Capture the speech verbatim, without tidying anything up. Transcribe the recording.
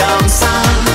comme ça.